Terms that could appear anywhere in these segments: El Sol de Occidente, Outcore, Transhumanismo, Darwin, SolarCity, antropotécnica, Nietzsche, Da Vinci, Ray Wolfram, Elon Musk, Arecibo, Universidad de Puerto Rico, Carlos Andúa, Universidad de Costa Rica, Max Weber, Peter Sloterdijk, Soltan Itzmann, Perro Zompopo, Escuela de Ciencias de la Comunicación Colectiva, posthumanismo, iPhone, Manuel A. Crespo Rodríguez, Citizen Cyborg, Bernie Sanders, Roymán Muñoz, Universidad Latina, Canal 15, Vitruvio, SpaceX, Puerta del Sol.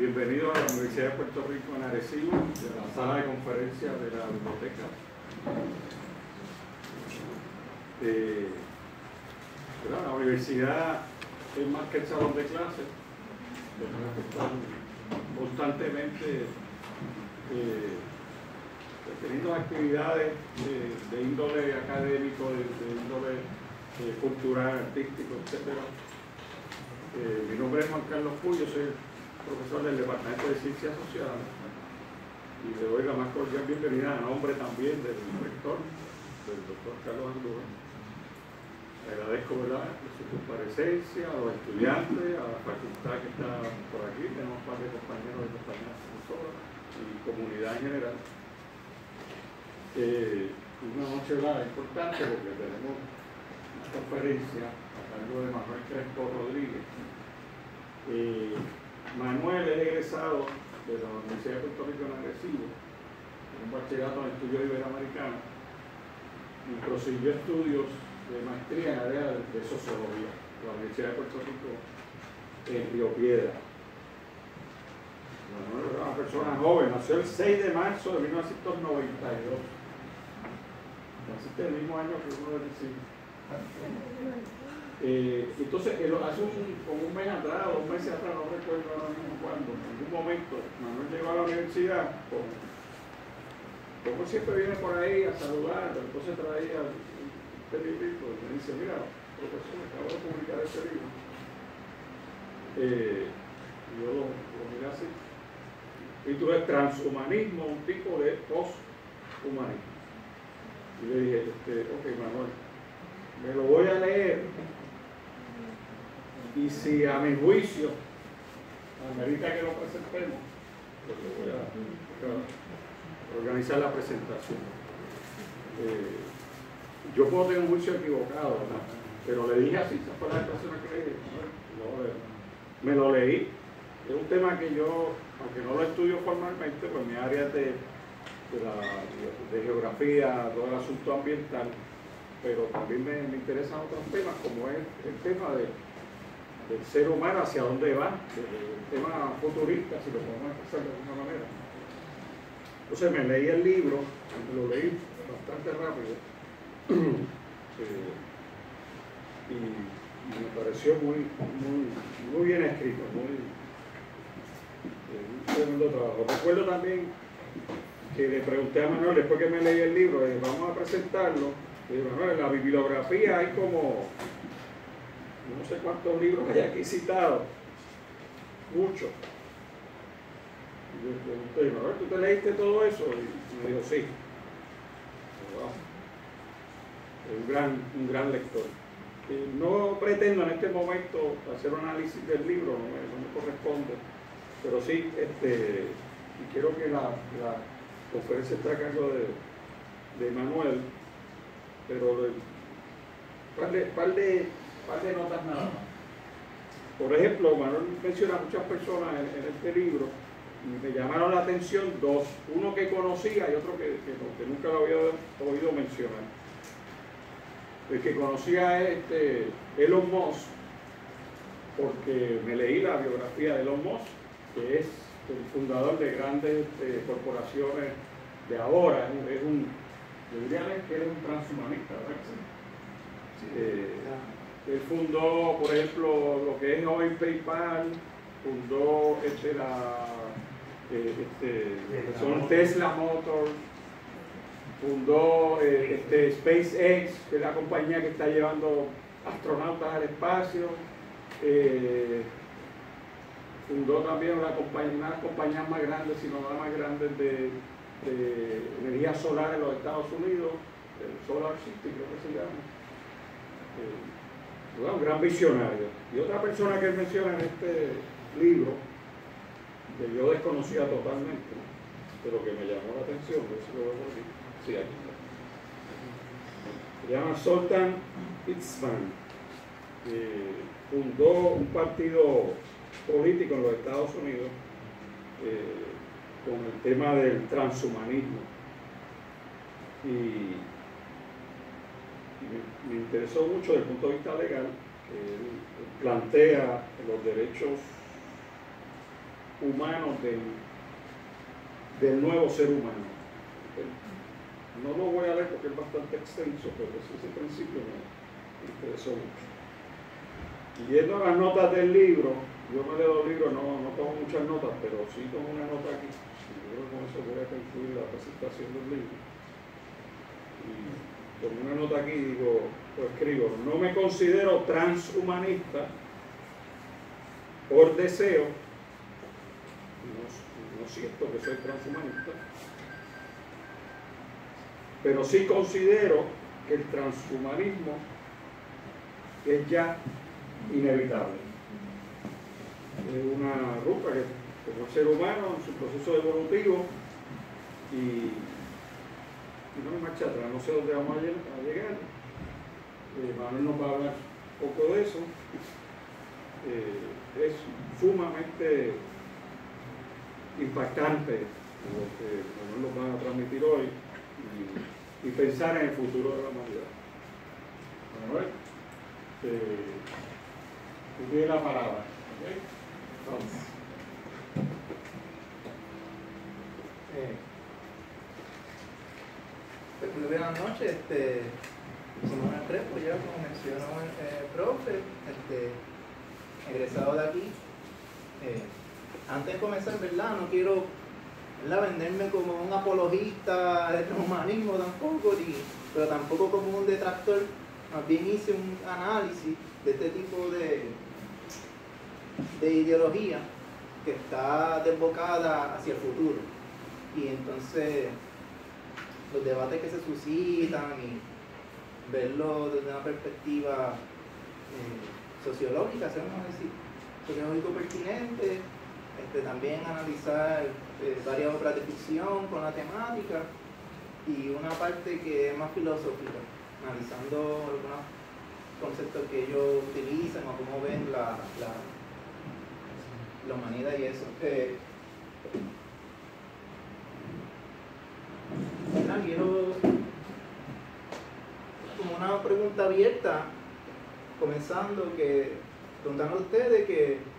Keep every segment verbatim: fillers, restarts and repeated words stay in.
Bienvenido a la Universidad de Puerto Rico en Arecibo, de la sala de conferencias de la biblioteca. Eh, pero la universidad es más que el salón de clases, tenemos que estar constantemente eh, teniendo actividades de, de índole académico, de, de índole eh, cultural, artístico, etcétera. Eh, mi nombre es Juan Carlos Puyo, soy profesor del Departamento de Ciencias Sociales y le doy la más cordial bienvenida a nombre también del rector, del doctor Carlos Andúa. Le agradezco, ¿verdad?, su comparecencia, a los estudiantes, a la facultad que está por aquí, tenemos un par de compañeros y compañeras profesoras y comunidad en general. Eh, una noche importante porque tenemos una conferencia a cargo de Manuel A. Crespo Rodríguez. Eh, Manuel es egresado de la Universidad de Puerto Rico en Arecibo, un bachillerato en estudios iberoamericanos, y prosiguió estudios de maestría en el área de sociología, de la Universidad de Puerto Rico en Río Piedra. Manuel era una persona joven, nació el seis de marzo de mil novecientos noventa y dos, naciste el mismo año que uno de mis hijos. Eh, entonces, hace un, como un mes atrás, dos meses atrás, no recuerdo ahora mismo cuándo, en algún momento, Manuel llegó a la universidad, como, como siempre viene por ahí a saludar, entonces traía este librito y me dice, mira, profesor, me acabo de publicar este libro. Eh, yo lo, lo miré así. El título es Transhumanismo, un tipo de posthumanismo. Y le dije, este, ok, Manuel, me lo voy a leer. Y si a mi juicio amerita que lo presentemos, pues voy a, a organizar la presentación. Eh, yo puedo tener un juicio equivocado, ¿verdad? Pero le dije así, esa fue la persona que le dije, no, me lo leí. Es un tema que yo, aunque no lo estudio formalmente, pues mi área es de, de, la, de geografía, todo el asunto ambiental, pero también me, me interesan otros temas, como es el tema de del ser humano, hacia dónde va, el tema futurista, si lo podemos expresar de alguna manera. Entonces me leí el libro, lo leí bastante rápido, eh, y, y me pareció muy, muy, muy bien escrito, muy, eh, un segundo trabajo. Recuerdo también que le pregunté a Manuel, después que me leí el libro, eh, vamos a presentarlo, y digo, Manuel, en la bibliografía hay como... no sé cuántos libros hay aquí citados, muchos. Y yo le pregunté, a ver, ¿tú te leíste todo eso? Y me dijo, sí. Wow. Un, gran, un gran lector. Eh, no pretendo en este momento hacer un análisis del libro, no me, no me corresponde, pero sí, este, y quiero que la, la conferencia esté a cargo de, de Manuel, pero el par de, par de par de notas nada más. Por ejemplo, Manuel menciona a muchas personas en, en este libro y me llamaron la atención dos, uno que conocía y otro que, que, que nunca lo había oído mencionar. El que conocía es este, Elon Musk, porque me leí la biografía de Elon Musk, que es el fundador de grandes este, corporaciones de ahora, es, es un, yo diría que él es un transhumanista, ¿verdad? Sí. Eh, Él fundó, por ejemplo, lo que es hoy PayPal, fundó este, la, eh, este, son Tesla Motors, fundó eh, este, SpaceX, que es la compañía que está llevando astronautas al espacio, eh, fundó también una, compañía, una de las compañías más grandes, si no la más grande, de, de energía solar en los Estados Unidos, el SolarCity, creo que se llama. Eh, Un gran visionario. Y otra persona que él menciona en este libro, que yo desconocía totalmente, pero que me llamó la atención, por eso lo voy a decir. Sí, aquí está. Se llama Soltan Itzmann. Eh, fundó un partido político en los Estados Unidos eh, con el tema del transhumanismo. Y Me, me interesó mucho desde el punto de vista legal, que él plantea los derechos humanos del, del nuevo ser humano. No lo voy a leer porque es bastante extenso, pero ese es el principio que me interesó mucho. Yendo a las notas del libro, yo me leo libros, no, no tomo muchas notas, pero sí tomo una nota aquí. Yo creo que con eso voy a concluir la presentación del libro. Y tomo una nota aquí y digo, pues escribo, no me considero transhumanista por deseo, no, no siento que soy transhumanista, pero sí considero que el transhumanismo es ya inevitable. Es una ruta que, como el ser humano, en su proceso evolutivo, y, y no hay marcha atrás, no sé dónde vamos a llegar. Eh, Manuel nos va a hablar un poco de eso. Eh, es sumamente impactante lo que Manuel nos va a transmitir hoy. Y, y pensar en el futuro de la humanidad. Manuel, tú tienes la palabra. ¿Okay? Vamos. Eh, pues, buenas noches. Este, somos Manuel A. Crespo, ya como mencionó el eh, profe, este, egresado de aquí. Eh, antes de comenzar, ¿verdad? No quiero la venderme como un apologista del humanismo tampoco, ni, pero tampoco como un detractor. Más bien hice un análisis de este tipo de, de ideología que está desbocada hacia el futuro. Y entonces los debates que se suscitan y verlo desde una perspectiva eh, sociológica, podemos decir, sociológico pertinente. Este, también analizar eh, varias obras de ficción con la temática y una parte que es más filosófica, analizando algunos conceptos que ellos utilizan o cómo ven la, la, la humanidad y eso. Eh, nada, quiero, como una pregunta abierta, comenzando, que preguntarle a ustedes que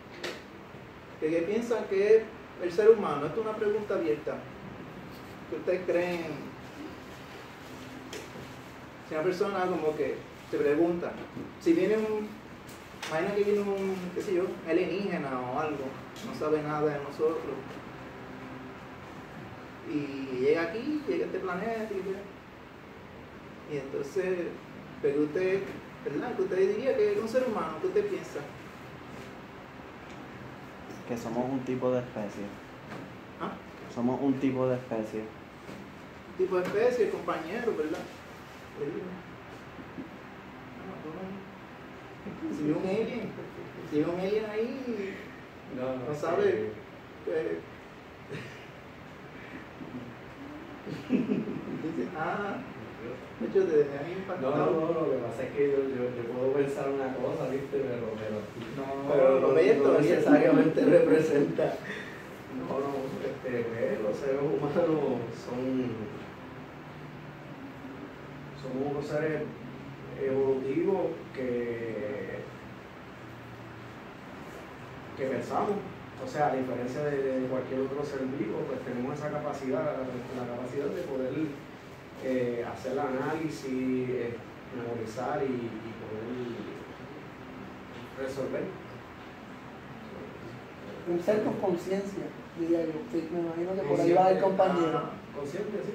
¿qué piensan que es el ser humano? Esto es una pregunta abierta. ¿Qué ustedes creen? Si una persona como que se pregunta, si viene un, imagina que viene un, qué sé yo, alienígena o algo, no sabe nada de nosotros, y llega aquí, llega a este planeta, y, y entonces, pero usted, ¿verdad? ¿Qué usted diría que es un ser humano? ¿Qué usted piensa? Que somos un tipo de especie. ¿Ah? Somos un tipo de especie. Un tipo de especie, compañero, ¿verdad? Si ve un alien, si ve un alien ahí, no, no, no sabe. Eh. Dice, ah, de hecho te dejé ahí impactado. No, no, no, lo que pasa es que yo, yo, yo puedo pensar una cosa, ¿viste? Pero, pero, no, pero lo que esto no necesariamente representa. No, no, este, pues, los seres humanos son. Somos unos seres evolutivos que. que pensamos. O sea, a diferencia de, de cualquier otro ser vivo, pues tenemos esa capacidad, la capacidad de poder. Eh, hacer el análisis, eh, memorizar y, y poder resolver. Un ser con conciencia, diría yo. Sí, me imagino que por ahí va el compañero. Ah, consciente, sí.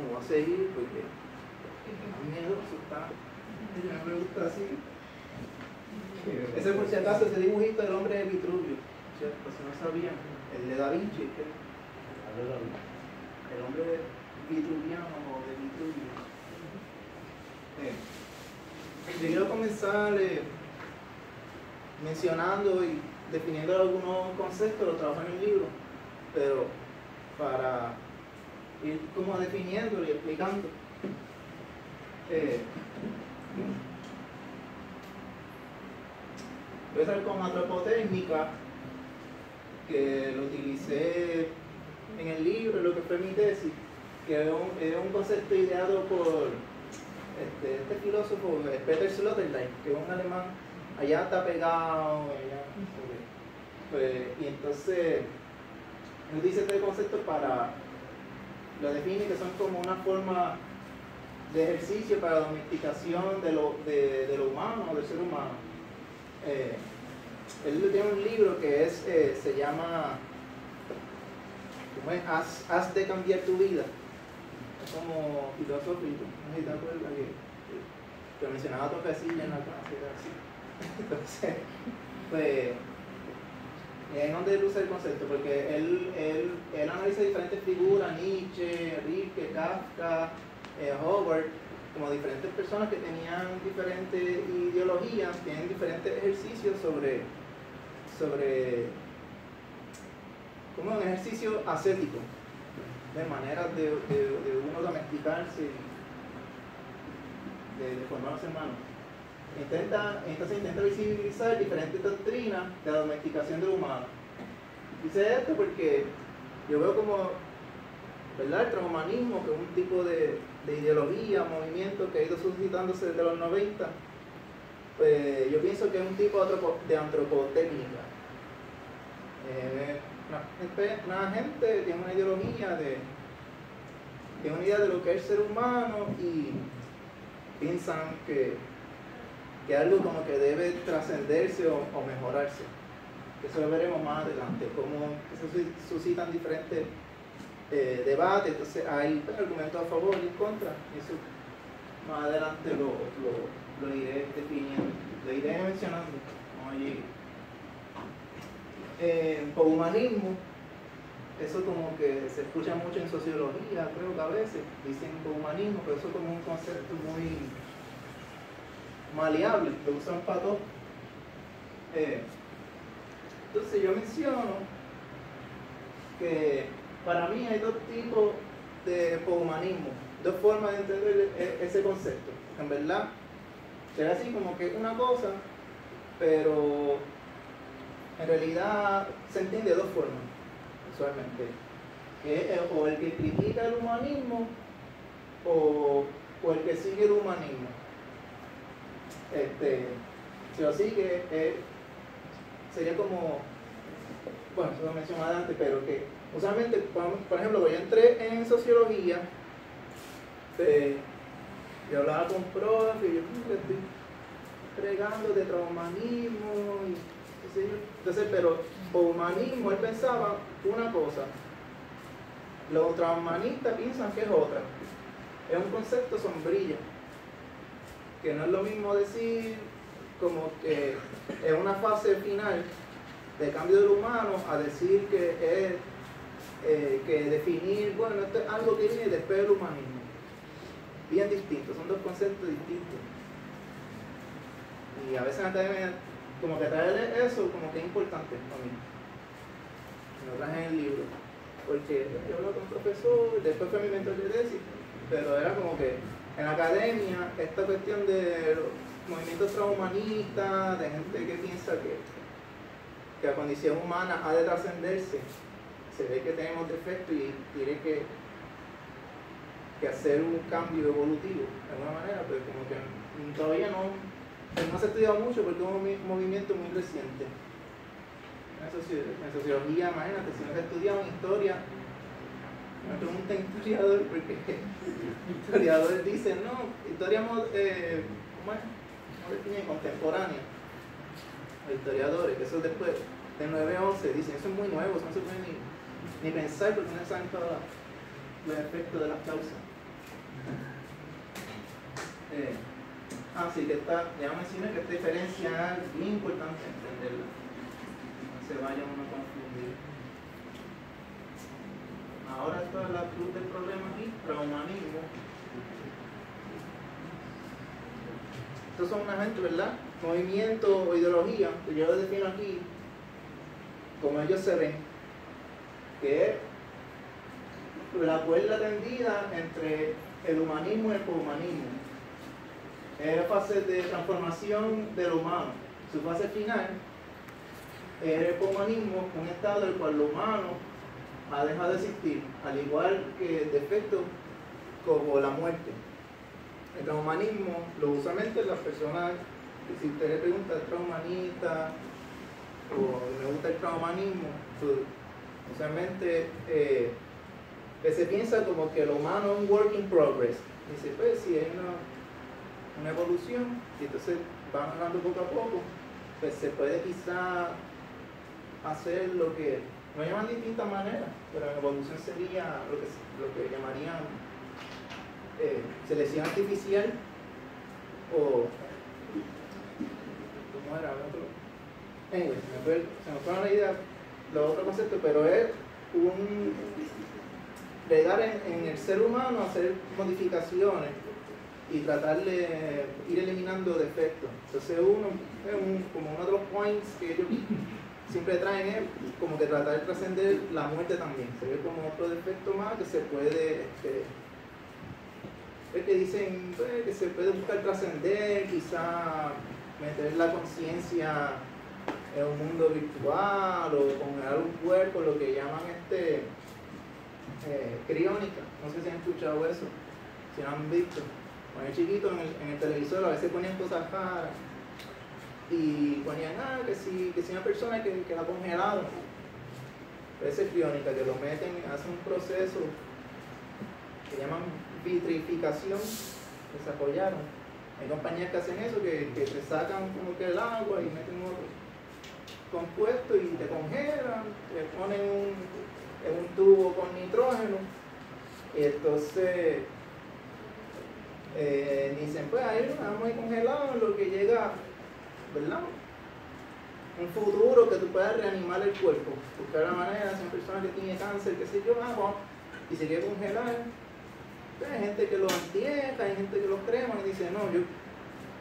No va a seguir porque da miedo, está. Ya me gusta así. Ese, por si acaso, ese dibujito del hombre de Vitruvio, ¿cierto? Si no sabían, el de Da Vinci. El hombre vitruviano o de Vitruvio. Eh, yo quiero comenzar eh, mencionando y definiendo algunos conceptos, los trabajo en el libro, pero para ir como definiéndolo y explicando. Eh, voy a estar con antropotécnica, que lo utilicé en el libro, lo que fue mi tesis, que es un, es un concepto ideado por este, este filósofo, Peter Sloterdijk, que es un alemán, allá está pegado, allá, Okay. Pues, y entonces utiliza este concepto para, lo define que son como una forma de ejercicio para la domesticación de lo, de, de lo humano, del ser humano. Eh, él tiene un libro que es, eh, se llama es? Haz, Haz de cambiar tu vida. Es como filosófico, no sé si te acuerdas que lo mencionaba a Tofecilla en la clase. Entonces, pues, es donde él usa el concepto, porque él, él, él analiza diferentes figuras, Nietzsche, Rilke, Kafka, eh, Howard, como diferentes personas que tenían diferentes ideologías, tienen diferentes ejercicios sobre, sobre como un ejercicio ascético, de maneras de, de, de uno domesticarse, de, de formar a los hermanos. Intenta, entonces intenta visibilizar diferentes doctrinas de la domesticación del humano. Dice esto porque yo veo como, ¿verdad?, el transhumanismo, que es un tipo de, de ideología, movimiento que ha ido suscitándose desde los noventa, pues yo pienso que es un tipo de antropotécnica. Eh, una, una gente tiene una ideología, de, tiene una idea de lo que es el ser humano y piensan que que algo como que debe trascenderse o, o mejorarse. Eso lo veremos más adelante, cómo suscitan diferentes eh, debates. Entonces hay argumentos a favor y en contra. Eso más adelante lo, lo, lo iré definiendo, lo iré mencionando. Eh, posthumanismo, eso como que se escucha mucho en sociología, creo que a veces dicen posthumanismo, pero eso es como un concepto muy maleable, lo usan para todo. Eh, entonces yo menciono que para mí hay dos tipos de posthumanismo, dos formas de entender ese concepto. En verdad, será así como que es una cosa, pero en realidad se entiende de dos formas, usualmente. Eh, o el que critica el humanismo o, o el que sigue el humanismo. Este, si lo sigue, eh, sería como, bueno, eso lo mencioné antes, pero que usualmente, por ejemplo, cuando yo entré en sociología, eh, yo hablaba con profe y yo como que estoy fregando de transhumanismo y qué sé yo. Entonces, pero humanismo, él pensaba una cosa, los transhumanistas piensan que es otra, es un concepto sombrilla, que no es lo mismo decir como que es una fase final de cambio del humano a decir que es eh, que definir, bueno, esto es algo que viene después del humanismo. Bien distintos, son dos conceptos distintos. Y a veces como que traer eso como que es importante para mí. Lo traje en el libro. Porque yo hablaba con un profesor, después fue mi mentor de tesis, pero era como que en la academia, esta cuestión de movimientos transhumanistas, de gente que piensa que, que la condición humana ha de trascenderse, se ve que tenemos defectos y tiene que, que hacer un cambio evolutivo, de alguna manera, pero como que todavía no, no se ha estudiado mucho porque es un movimiento muy reciente. En sociología, imagínate, si no se ha estudiado en historia, me pregunta un historiador, porque historiadores dicen, no, historia eh, ¿cómo es? ¿Cómo define? Contemporánea. Los historiadores, que eso es después del nueve once, dicen, eso es muy nuevo, eso no se puede ni, ni pensar porque no saben todos los efectos de las causas. Eh, así que está, ya mencioné que esta diferencia es bien importante entenderla, no se vaya uno a confundir. Ahora está la cruz del problema aquí, transhumanismo. Estos son una gente, ¿verdad? Movimiento o ideología, que yo defino aquí como ellos se ven, que es la cuerda tendida entre el humanismo y el poshumanismo. Es la fase de transformación del humano. Su fase final es el poshumanismo, un estado en el cual lo humano ha dejado de existir, al igual que defectos como la muerte. El transhumanismo, lo usualmente las personas, si usted le pregunta, ¿es transhumanista? o me gusta el transhumanismo, usualmente eh, pues se piensa como que lo humano es un work in progress. Dice, pues si hay una, una evolución, y entonces van hablando poco a poco, pues se puede quizá hacer lo que lo llaman de distintas maneras, pero la evolución sería lo que, lo que llamarían eh, selección artificial o... ¿cómo era? Anyway, se me fue, se me fue la idea, lo otro concepto, pero es un... Llegar en, en el ser humano, hacer modificaciones y tratar de ir eliminando defectos. Entonces uno, un, como uno de los points que ellos siempre traen es como que tratar de trascender la muerte también. Se ve como otro defecto más que se puede, este, es que dicen pues, que se puede buscar trascender, quizá meter la conciencia en un mundo virtual o congregar un cuerpo, lo que llaman este... Eh, criónica, no sé si han escuchado eso, si lo han visto. Cuando era chiquito en el, en el televisor a veces ponían cosas raras y ponían, ah, que si, que si una persona que, que la congelaron, pero esa es criónica, que lo meten, hacen un proceso que llaman vitrificación, desarrollaron. Hay compañías que hacen eso, que, que te sacan como que el agua y meten otro compuesto y te congelan, te ponen un... es un tubo con nitrógeno y entonces eh, dicen pues ahí nos vamos a ir congelados en lo que llega, ¿verdad? Un futuro que tú puedas reanimar el cuerpo, buscar la manera, son personas que tienen cáncer, qué sé yo, ah, bueno, y se quiere congelar, pues, hay gente que los entierra, hay gente que los crema y dice no, yo,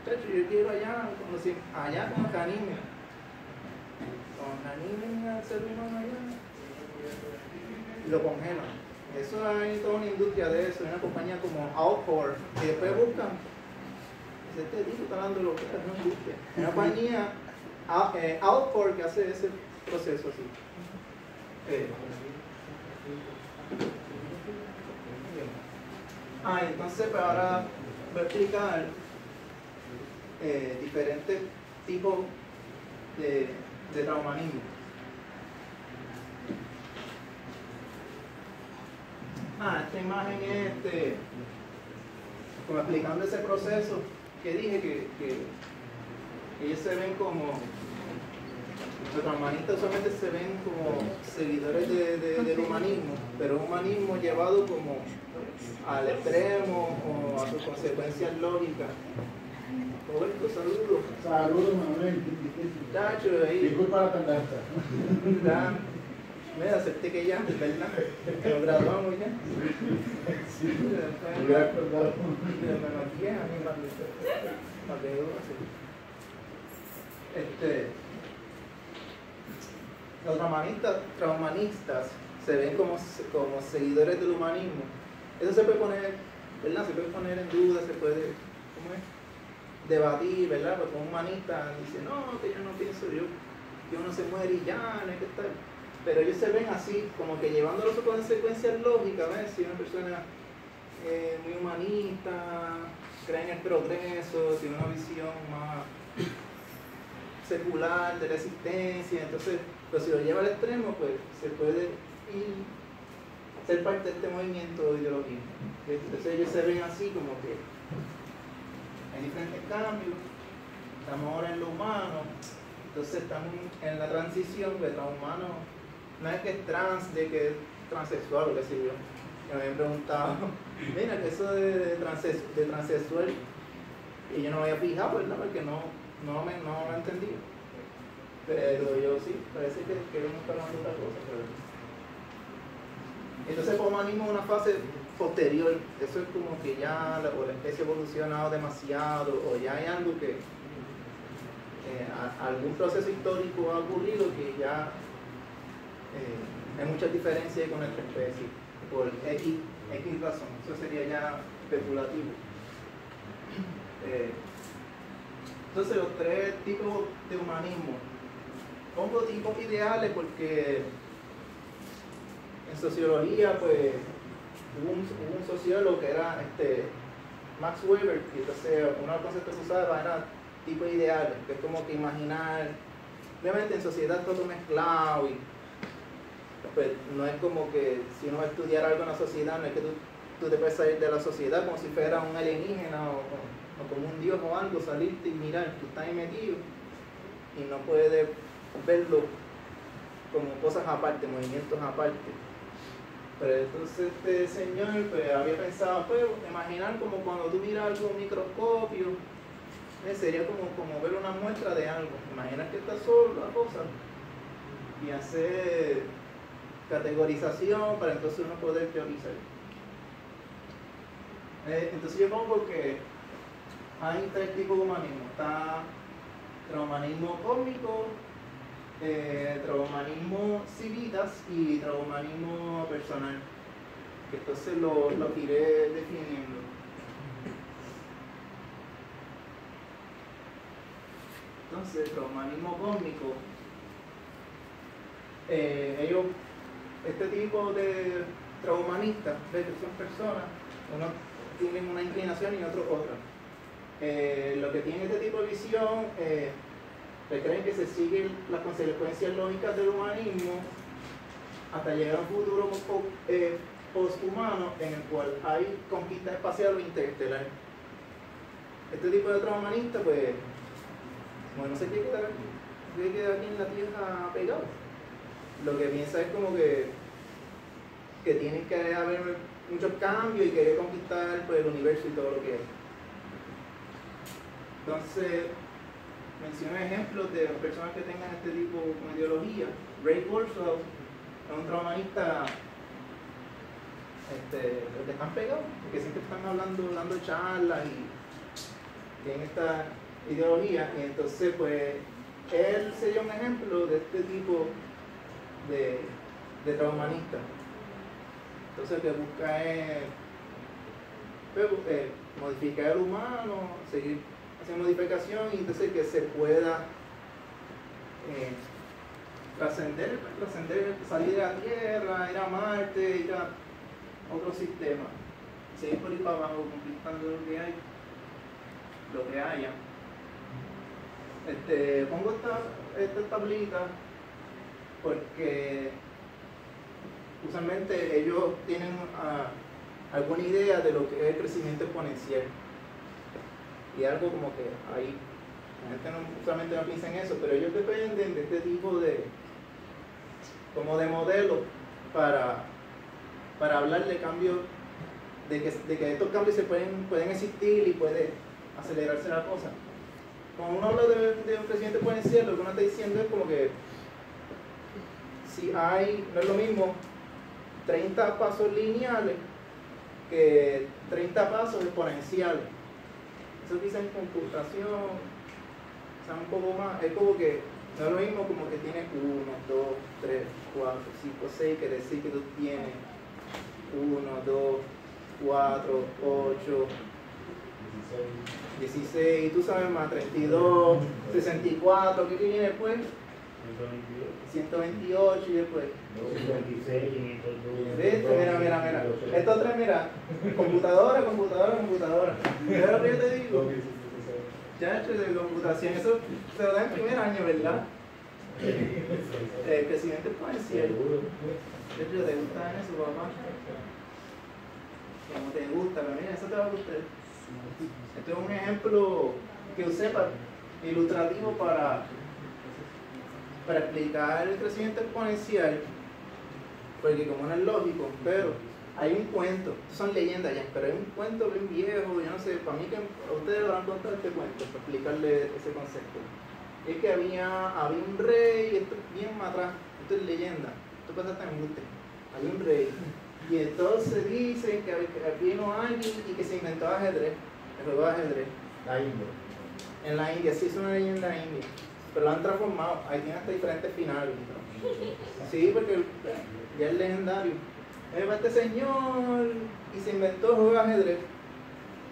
chacho, yo quiero allá, como si, allá con canina, con canina al ser humano allá. Lo congelan. Eso hay toda una industria de eso, hay una compañía como Outcore, que después buscan. Dice, este tipo está hablando lo que es una industria. Una compañía eh, Outcore que hace ese proceso así. Eh. Ah, entonces pues ahora voy a explicar eh, diferentes tipos de, de transhumanismo. Ah, esta imagen es este, como explicando ese proceso que dije que, que ellos se ven como, los transhumanistas usualmente se ven como seguidores de, de, del humanismo, pero un humanismo llevado como al extremo o a sus consecuencias lógicas. Roberto, saludos. Saludos, Manuel. Tacho, ahí. Disculpa la tardanza. Mira, acepté que ya, ¿verdad? Que lo graduamos ya. Sí, me voy a acordar. Este, los transhumanistas se ven como, como seguidores del humanismo. Eso se puede poner, ¿verdad? Se puede poner en duda, se puede, ¿cómo es? Debatir, ¿verdad? Porque un humanista dice, no, que yo no pienso, yo, yo no se muere y ya, no hay que estar... Pero ellos se ven así, como que llevándolo a sus consecuencias lógicas, ¿ves? Si una persona eh, muy humanista, cree en el progreso, tiene una visión más secular de la existencia, entonces, pero si lo lleva al extremo, pues se puede ir, ser parte de este movimiento de ideología. Entonces ellos se ven así, como que hay diferentes cambios, estamos ahora en lo humano, entonces estamos en la transición, pues transhumano. No es que es trans, de que es transexual o qué sé yo. Que me habían preguntado, mira, que eso de, de, transes, de transexual, y yo no me había fijado, ¿verdad? Porque no, no, me, no lo he entendido. Pero yo sí, parece que queremos estar hablando de otra cosa. Pero... Entonces, como animo una fase posterior, eso es como que ya la, o la especie ha evolucionado demasiado, o ya hay algo que. Eh, a, algún proceso histórico ha ocurrido que ya. Eh, hay muchas diferencias con nuestra especie por X, X razón, eso sería ya especulativo. Eh, entonces los tres tipos de humanismo, pongo tipos ideales porque en sociología pues hubo un, hubo un sociólogo que era este, Max Weber, y entonces uno de los conceptos que usaba era tipos ideales, que es como que imaginar Obviamente en sociedad todo mezclado y pues no es como que si uno va a estudiar algo en la sociedad, no es que tú, tú te puedes salir de la sociedad como si fuera un alienígena o, o como un dios o algo, salirte y mirar, tú estás ahí metido y no puedes verlo como cosas aparte, movimientos aparte. Pero entonces este señor pues, había pensado, pues imaginar como cuando tú miras algo un microscopio, eh, sería como, como ver una muestra de algo, imaginar que está solo la cosa y hacer categorización para entonces uno poder teorizar. Eh, entonces yo pongo que hay tres tipos de humanismo, está transhumanismo cósmico, Eh, transhumanismo civitas y transhumanismo personal, que entonces lo, lo iré definiendo. Entonces, transhumanismo cósmico, eh, ellos, este tipo de transhumanistas, que son personas, unos tienen una inclinación y otros otra. Eh, lo que tiene este tipo de visión, eh, que creen que se siguen las consecuencias lógicas del humanismo hasta llegar a un futuro eh, posthumano en el cual hay conquista espacial o interestelar. Este tipo de transhumanistas, pues, bueno, se quiere quedar aquí, queda aquí en la Tierra pegado. Lo que piensa es como que, que tienen que haber muchos cambios y querer conquistar pues, el universo y todo lo que es. Entonces, menciono ejemplos de personas que tengan este tipo de ideología. Ray Wolfram es un transhumanista este, que están pegados, porque siempre están hablando, dando charlas y tienen esta ideología. Y entonces, pues, él sería un ejemplo de este tipo de, de transhumanista. Entonces, lo que busca es eh, modificar el humano, seguir modificación y entonces que se pueda eh, trascender, trascender, salir de la Tierra, ir a Marte, ir a otro sistema, seguir por ahí para abajo, conquistando lo que hay, lo que haya. Este, pongo esta, esta tablita porque usualmente ellos tienen uh, alguna idea de lo que es el crecimiento exponencial. Y algo como que ahí, la gente no, usualmente no piensa en eso, pero ellos dependen de este tipo de, como de modelo para, para hablar de cambios, de que, de que estos cambios se pueden, pueden existir y puede acelerarse la cosa. Cuando uno habla de, de un crecimiento exponencial, lo que uno está diciendo es como que si hay, no es lo mismo, treinta pasos lineales que treinta pasos exponenciales. Eso quizás en computación, o sea, un poco más, es como que no es lo mismo como que tienes uno, dos, tres, cuatro, cinco, seis, que decir que tú tienes uno, dos, cuatro, ocho, dieciséis, tú sabes más, treinta y dos, sesenta y cuatro, ¿qué viene después? ciento veintiocho y después. ¿Ves? Mira, mira, mira. Estos tres, mira. Computadora, computadora, computadora. Mira lo que yo te digo. Chacho de computación. Eso se lo da en primer año, ¿verdad? El presidente puede decir. Chacho, ¿te gusta eso, papá? Como te gusta, pero mira, eso te va a gustar. Este es un ejemplo que usé para ilustrativo para. para explicar el crecimiento exponencial, porque como no es lógico, pero hay un cuento, son leyendas ya, pero hay un cuento bien viejo, yo no sé, para mí que a ustedes van a contar este cuento, para explicarle ese concepto. Es que había, había un rey, esto es bien atrás, esto es leyenda, esto pasa hasta en Mute, había un rey, y entonces dicen que vino alguien y que se inventó ajedrez, el juego de ajedrez. La India. En la India, sí, es una leyenda india. Pero lo han transformado, ahí tienen hasta diferentes finales, ¿no? Sí, porque ya es legendario. Va este señor y se inventó el juego de ajedrez.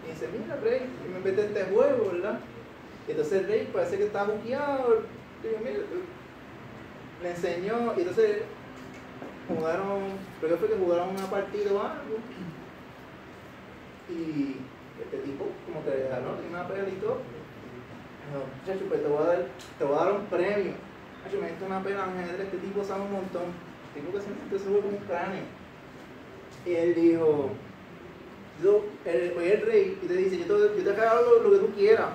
Y dice, mira rey, me inventé este juego, ¿verdad? Y entonces el rey parece que está buqueado. Digo, mira, le enseñó, y entonces jugaron, creo que fue que jugaron una partida o algo. Y este tipo como que le dejaron una pelea y todo. No, muchacho, pues te voy a dar, te voy a dar un premio. yo me he hecho una pena, Ángel, este tipo sabe un montón, tengo que sentirte seguro como un cráneo. Y él dijo, yo, el, el rey, y te dice, yo te, yo te hago lo, lo que tú quieras.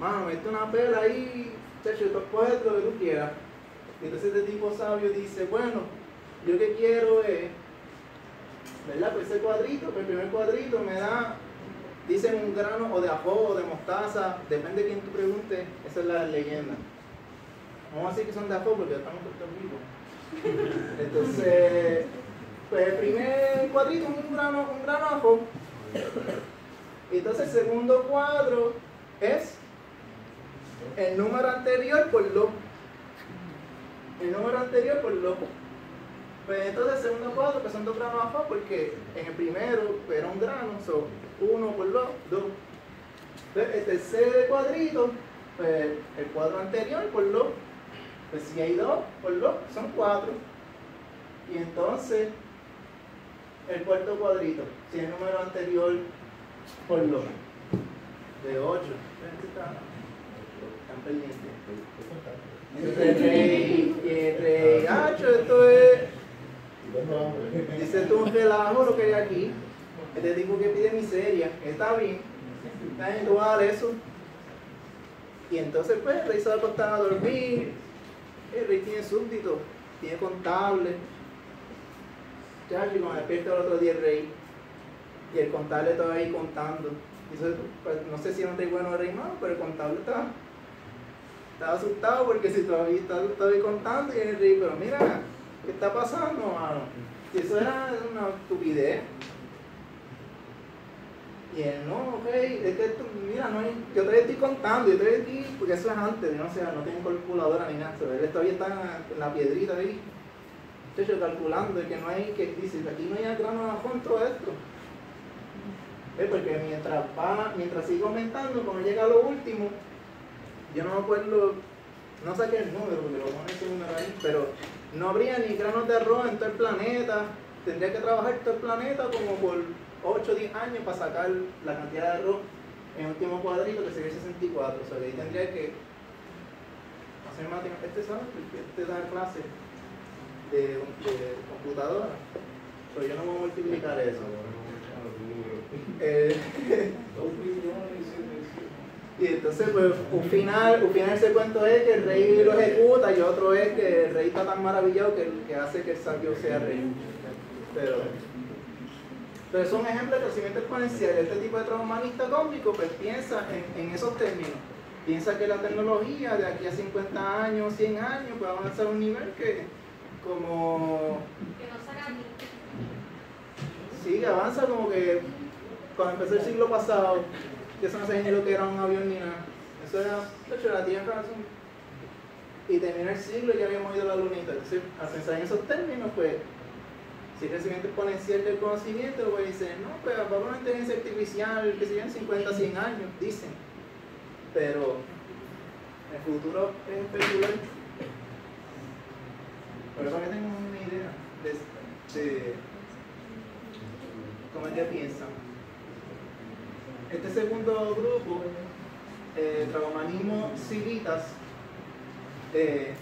Mano, me meto una pela ahí, chacho, tú coges lo que tú quieras. Y entonces este tipo sabio dice, bueno, yo lo que quiero es, ¿verdad? Pues ese cuadrito, pues el primer cuadrito me da, dicen un grano o de ajo o de mostaza, depende de quién tú preguntes, esa es la leyenda. Vamos a decir que son de ajo porque ya estamos en Puerto Rico. Entonces, pues el primer cuadrito es un grano, un grano ajo. Y entonces el segundo cuadro es el número anterior por dos. El número anterior por dos. Pues entonces el segundo cuadro, pues son dos granos ajo, porque en el primero era un grano, son uno por dos, dos. Entonces el tercer cuadrito, pues el cuadro anterior por dos. Pues si hay dos por dos, son cuatro. Y entonces, el cuarto cuadrito, si el número anterior por dos, de ocho. Están pendientes. Entonces el rey, el rey gacho, esto es, dice tú un relajo lo que hay aquí. Este tipo que pide miseria, está bien, está bien, tú vas a dar eso. Y entonces pues el rey se va a acostar a dormir, el rey tiene súbditos, tiene contable. Ya, y cuando despierta el otro día el rey, y el contable estaba ahí contando. Eso, pues, no sé si era un rey bueno o rey malo, pero el contable estaba, estaba asustado porque si todavía estaba, estaba ahí contando y el rey, pero mira, ¿qué está pasando, mano? Y eso era una estupidez. Y él, no, ok, es que tú, mira, no hay, yo todavía estoy contando, yo todavía estoy, porque eso es antes, no, o sea, no tengo calculadora ni nada, él todavía está en la, en la piedrita ahí, yo calculando, que no hay, que dice, aquí no hay grano de ajo en todo esto. ¿Ves? Porque mientras va, mientras sigo aumentando, cuando llega a lo último, yo no me acuerdo, no saqué el número, porque lo pone ese número ahí, pero no habría ni granos de arroz en todo el planeta, tendría que trabajar todo el planeta como por ocho o diez años para sacar la cantidad de arroz en el último cuadrito, que sería sesenta y cuatro, o sea, ahí tendría que hacer matemáticas. Este sabe, este da clase de, de computadora, pero yo no voy a multiplicar eso. Eh, y entonces pues un final, un final de ese cuento es que el rey lo ejecuta y otro es que el rey está tan maravillado que, que hace que el sabio sea rey. Pero, pero es un ejemplo de crecimiento exponencial. Este tipo de transhumanista cósmico pues piensa en, en esos términos. Piensa que la tecnología de aquí a cincuenta años, cien años, pues va a avanzar a un nivel que como... que no salga bien. Sí, que avanza como que cuando empezó el siglo pasado, que eso no se sabía lo que era un avión ni nada. Eso era, hecho, la Tierra. Y terminó el siglo y ya habíamos ido a la lunita. Entonces, al pensar en esos términos, pues, si el crecimiento exponencial del conocimiento, pues dicen, no, pues va a una inteligencia artificial que se lleva en cincuenta, cien años, dicen. Pero el futuro es especular. Pero para que tengan una idea de, de cómo es que piensan. Este segundo grupo, eh, transhumanismo civitas, eh,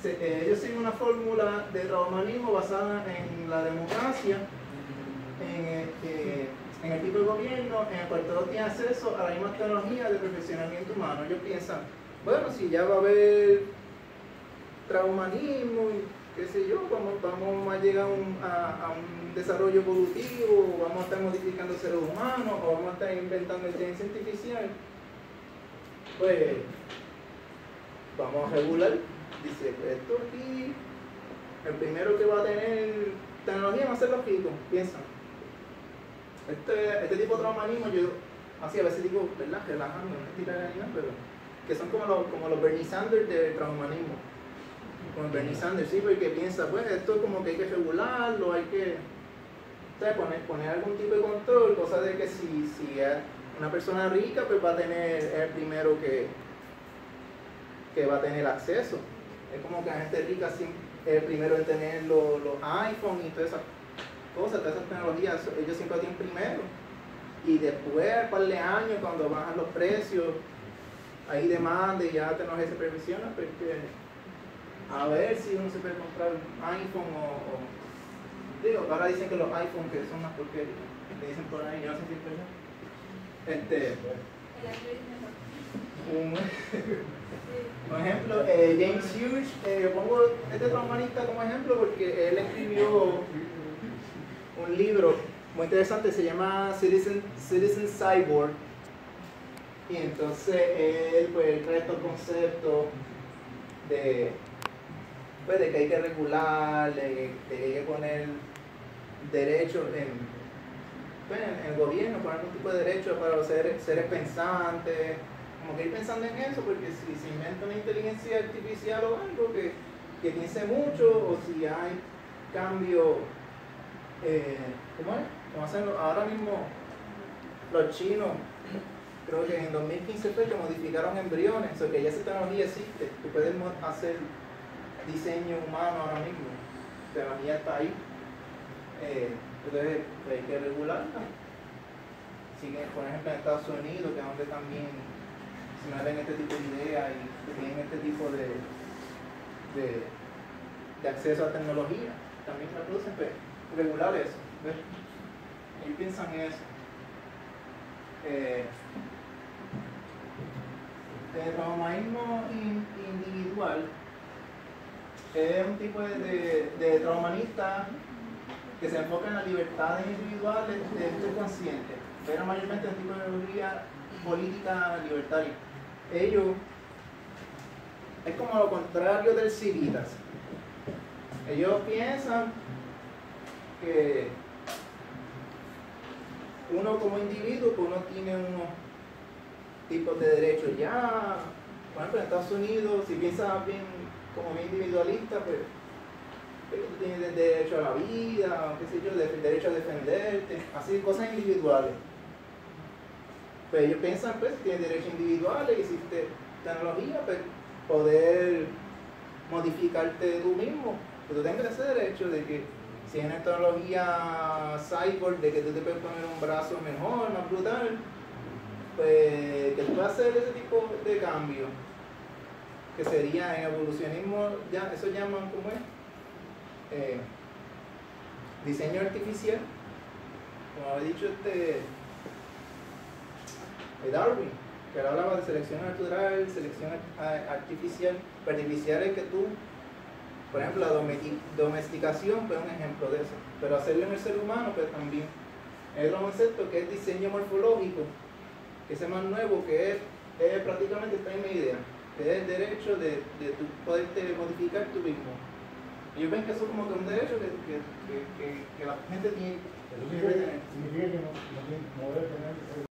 se, eh, ellos siguen una fórmula de transhumanismo basada en la democracia, en, eh, en el tipo de gobierno, en el cual todos tienen acceso a la misma tecnología de perfeccionamiento humano. Ellos piensan, bueno, si ya va a haber transhumanismo y qué sé yo, vamos, vamos a llegar a un, a, a un desarrollo evolutivo, vamos a estar modificando seres humanos, o vamos a estar inventando inteligencia artificial, pues vamos a regular. Dice, esto aquí, el primero que va a tener tecnología va a ser los ricos, piensan. Este, este tipo de transhumanismo, yo así a veces digo, ¿verdad? Relajando, no es tirar ni nada, pero que son como los, como los Bernie Sanders del transhumanismo. Como Bernie Sanders, sí, porque piensa, pues esto es como que hay que regularlo, hay que... Poner, poner algún tipo de control, cosa de que si, si es una persona rica, pues va a tener, es el primero que, que va a tener acceso. Es como que la gente rica es el primero en tener los, los iPhone y todas esas cosas, todas esas tecnologías, ellos siempre tienen primero. Y después, un par de años, cuando bajan los precios, hay demanda y ya tecnología se previsiona, porque a ver si uno se puede comprar un iPhone o, o digo, ahora dicen que los iPhone que son más porquerías, te dicen por ahí, yo no sé si es verdad. Este, un, por ejemplo, eh, James Hughes, eh, yo pongo este transhumanista como ejemplo porque él escribió un libro muy interesante, se llama Citizen, Citizen Cyborg, y entonces él pues trae estos conceptos de, pues, de que hay que regular, de que hay que poner derechos en, pues, en el gobierno, poner algún tipo de derechos para los seres, seres pensantes, como que ir pensando en eso, porque si se inventa una inteligencia artificial o algo que, que piense mucho, o si hay cambio, eh, ¿cómo es? ¿Cómo hacen? Ahora mismo los chinos, creo que en dos mil quince fue que modificaron embriones, o que ya esa tecnología existe, tú puedes hacer diseño humano ahora mismo, la tecnología está ahí, eh, entonces hay que regularla. Así que, por ejemplo, en Estados Unidos, que es donde también se mueven este tipo de ideas y tienen este tipo de, de, de acceso a tecnología, también la producen, pues, regular eso, ¿ves? Ellos piensan en eso. Eh, El transhumanismo individual es un tipo de, de, de transhumanista que se enfoca en las libertades individuales de este consciente, pero mayormente es un tipo de teoría política libertaria. Ellos es como lo contrario del civitas. Ellos piensan que uno como individuo, que uno tiene unos tipos de derechos ya, por ejemplo en Estados Unidos, si piensas bien como bien individualista, pues, pues tú tienes derecho a la vida, qué sé yo, de, derecho a defenderte, así cosas individuales. Pues ellos piensan, pues, tienes derechos individuales, existe tecnología, pues poder modificarte tú mismo, que tú tengas ese derecho de que si hay una tecnología cyborg, de que tú te puedes poner un brazo mejor, más brutal, pues que tú vas a hacer ese tipo de cambio, que sería en evolucionismo, ya, eso llaman, ¿cómo es? Eh, diseño artificial, como había dicho este Darwin, que ahora hablaba de selección natural, selección artificial. Artificial es que tú, por ejemplo, la domesticación, pues es un ejemplo de eso, pero hacerlo en el ser humano, pues también. Es otro concepto que es diseño morfológico, que ese más nuevo, que es, es prácticamente esta misma idea, que es el derecho de, de tu, poderte modificar tú mismo. Ellos ven que eso es como que un derecho que, que, que, que la gente tiene. Eso sí,